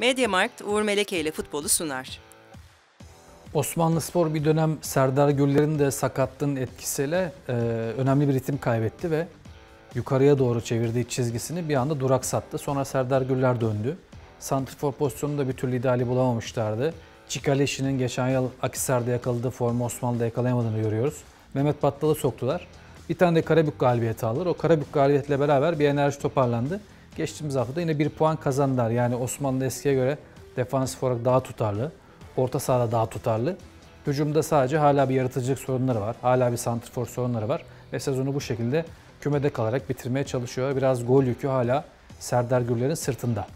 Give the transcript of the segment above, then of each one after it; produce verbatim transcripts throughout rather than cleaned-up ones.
MediaMarkt Uğur Meleke ile futbolu sunar. Osmanlıspor bir dönem Serdar Gürler'in de sakatlığının etkisiyle e, önemli bir ritim kaybetti ve yukarıya doğru çevirdiği çizgisini bir anda duraksattı. Sonra Serdar Gürler döndü. Santrfor pozisyonunda bir türlü ideali bulamamışlardı. Çikaleşi'nin geçen yıl Akisar'da yakaladığı formu Osmanlı'da yakalayamadığını görüyoruz. Mehmet Battalı soktular. Bir tane de Karabük galibiyeti alır. O Karabük galibiyetle beraber bir enerji toparlandı. Geçtiğimiz hafta yine bir puan kazandılar. Yani Osmanlı eskiye göre defansif olarak daha tutarlı. Orta sahada daha tutarlı. Hücumda sadece hala bir yaratıcılık sorunları var. Hala bir santrfor sorunları var. Ve sezonu bu şekilde kümede kalarak bitirmeye çalışıyor. Biraz gol yükü hala Serdar Gürler'in sırtında.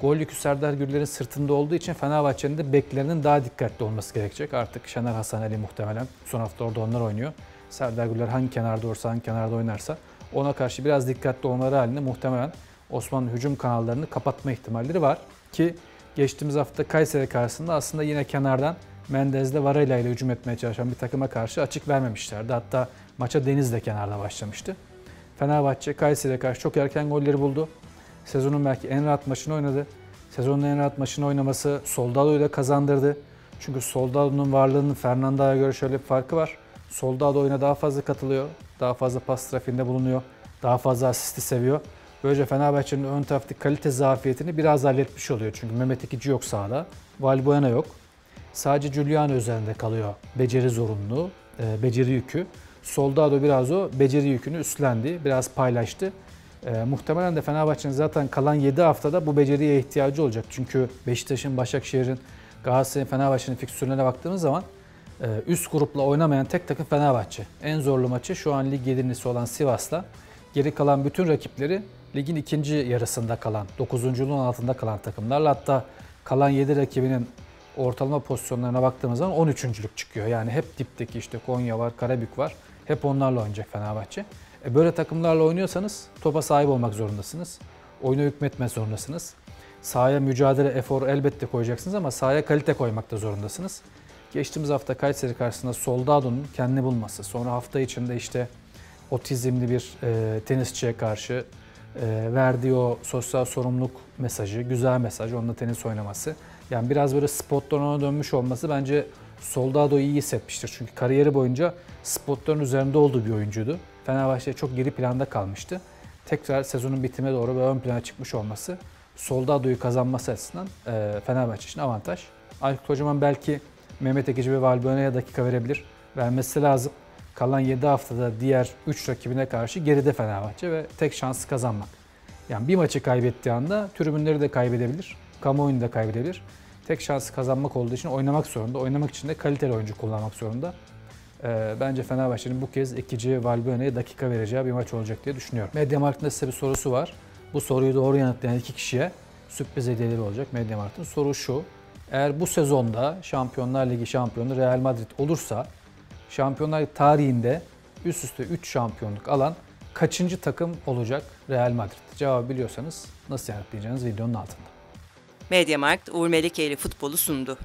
Gol yükü Serdar Gürler'in sırtında olduğu için Fenerbahçe'nin de beklerinin daha dikkatli olması gerekecek. Artık Şener Hasan Ali muhtemelen son hafta orada onlar oynuyor. Serdar Gürler hangi kenarda olursa, hangi kenarda oynarsa ona karşı biraz dikkatli olmaları halinde muhtemelen Osmanlı hücum kanallarını kapatma ihtimalleri var. Ki geçtiğimiz hafta Kayseri karşısında aslında yine kenardan Mendes'le Varela ile hücum etmeye çalışan bir takıma karşı açık vermemişlerdi. Hatta maça Deniz de kenarda başlamıştı. Fenerbahçe Kayseri'ye karşı çok erken golleri buldu. Sezonun belki en rahat maçını oynadı. Sezonun en rahat maçını oynaması Soldado'yu da kazandırdı. Çünkü Soldado'nun varlığının Fernanda'ya göre şöyle bir farkı var. Soldado oyuna daha fazla katılıyor. Daha fazla pas trafiğinde bulunuyor. Daha fazla asisti seviyor. Böylece Fenerbahçe'nin ön taraftaki kalite zafiyetini biraz halletmiş oluyor. Çünkü Mehmet Ekici yok sahada. Valbuena yok. Sadece Julian üzerinde kalıyor. Beceri zorunluluğu, beceri yükü. Soldado biraz o beceri yükünü üstlendi. Biraz paylaştı. E, muhtemelen de Fenerbahçe'nin zaten kalan yedi haftada bu beceriye ihtiyacı olacak. Çünkü Beşiktaş'ın, Başakşehir'in, Galatasaray'ın, Fenerbahçe'nin fikstürlerine baktığımız zaman e, üst grupla oynamayan tek takım Fenerbahçe. En zorlu maçı şu an lig yedincisi olan Sivas'la. Geri kalan bütün rakipleri ligin ikinci yarısında kalan, dokuzunculuğun altında kalan takımlarla. Hatta kalan yedi rakibinin ortalama pozisyonlarına baktığımız zaman on üçüncülük çıkıyor. Yani hep dipteki işte Konya var, Karabük var. Hep onlarla oynayacak Fenerbahçe. Böyle takımlarla oynuyorsanız topa sahip olmak zorundasınız. Oyuna hükmetmek zorundasınız. Sahaya mücadele, efor elbette koyacaksınız ama sahaya kalite koymak da zorundasınız. Geçtiğimiz hafta Kayseri karşısında Soldado'nun kendini bulması, sonra hafta içinde işte otizmli bir e, tenisçiye karşı e, verdiği o sosyal sorumluluk mesajı, güzel mesaj, onunla tenis oynaması. Yani biraz böyle spottan ona dönmüş olması bence Soldado iyi hissetmiştir. Çünkü kariyeri boyunca spotların üzerinde olduğu bir oyuncuydu. Fenerbahçe çok geri planda kalmıştı. Tekrar sezonun bitimine doğru ön plana çıkmış olması, Soldado'yu kazanması açısından Fenerbahçe için avantaj. Aykut Kocaman belki Mehmet Ekici ve Valbuena'ya dakika verebilir. Vermesi lazım. Kalan yedi haftada diğer üç rakibine karşı geride Fenerbahçe ve tek şansı kazanmak. Yani bir maçı kaybettiği anda tribünleri de kaybedebilir, kamuoyunu da kaybedebilir. Tek şansı kazanmak olduğu için oynamak zorunda. Oynamak için de kaliteli oyuncu kullanmak zorunda. Bence Fenerbahçe'nin bu kez Ekici'ye, Valbuena'ya dakika vereceği bir maç olacak diye düşünüyorum. MediaMarkt'ın size bir sorusu var. Bu soruyu doğru yanıtlayan iki kişiye sürpriz hediyeleri olacak MediaMarkt'ın. Soru şu: eğer bu sezonda Şampiyonlar Ligi şampiyonu Real Madrid olursa, Şampiyonlar Ligi tarihinde üst üste üç şampiyonluk alan kaçıncı takım olacak Real Madrid? Cevabı biliyorsanız nasıl yanıtlayacağınız videonun altında. MediaMarkt Uğur Meleke ile futbolu sundu.